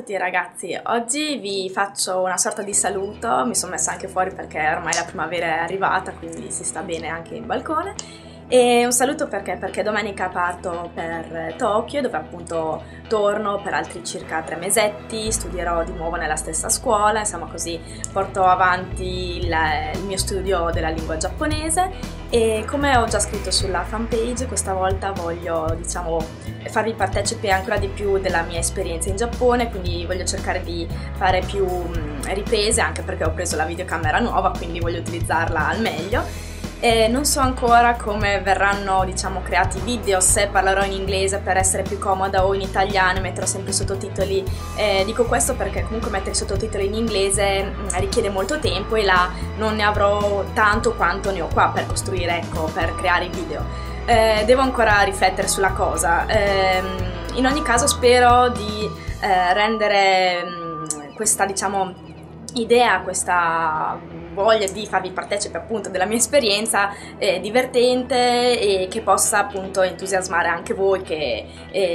tutti ragazzi, oggi vi faccio una sorta di saluto, mi sono messa anche fuori perché ormai la primavera è arrivata, quindi si sta bene anche in balcone. E un saluto perché domenica parto per Tokyo, dove appunto torno per altri circa 3 mesetti, studierò di nuovo nella stessa scuola, insomma così porto avanti il mio studio della lingua giapponese. E come ho già scritto sulla fanpage, questa volta voglio, diciamo, farvi partecipe ancora di più della mia esperienza in Giappone, quindi voglio cercare di fare più riprese, anche perché ho preso la videocamera nuova, quindi voglio utilizzarla al meglio. E non so ancora come verranno, diciamo, creati i video, se parlerò in inglese per essere più comoda o in italiano, metterò sempre i sottotitoli. Dico questo perché comunque mettere i sottotitoli in inglese richiede molto tempo e là non ne avrò tanto quanto ne ho qua per costruire, ecco, per creare i video. Devo ancora riflettere sulla cosa. In ogni caso spero di rendere questa, diciamo, idea, questa voglia di farvi partecipe appunto della mia esperienza divertente e che possa appunto entusiasmare anche voi che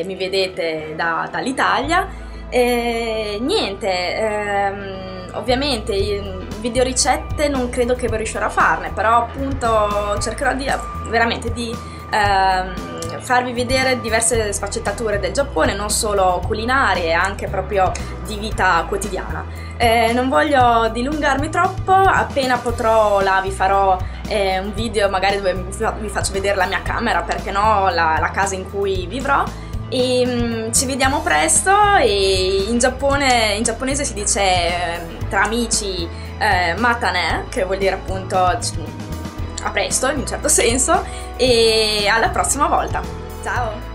mi vedete dall'Italia. Niente, ovviamente video ricette non credo che riuscirò a farne, però appunto cercherò veramente di farvi vedere diverse sfaccettature del Giappone, non solo culinarie, anche proprio di vita quotidiana. Non voglio dilungarmi troppo, appena potrò vi farò un video magari dove vi faccio vedere la mia camera, perché no, la casa in cui vivrò. E ci vediamo presto, e in giapponese si dice tra amici matane, che vuol dire appunto a presto in un certo senso, e alla prossima volta. Ciao!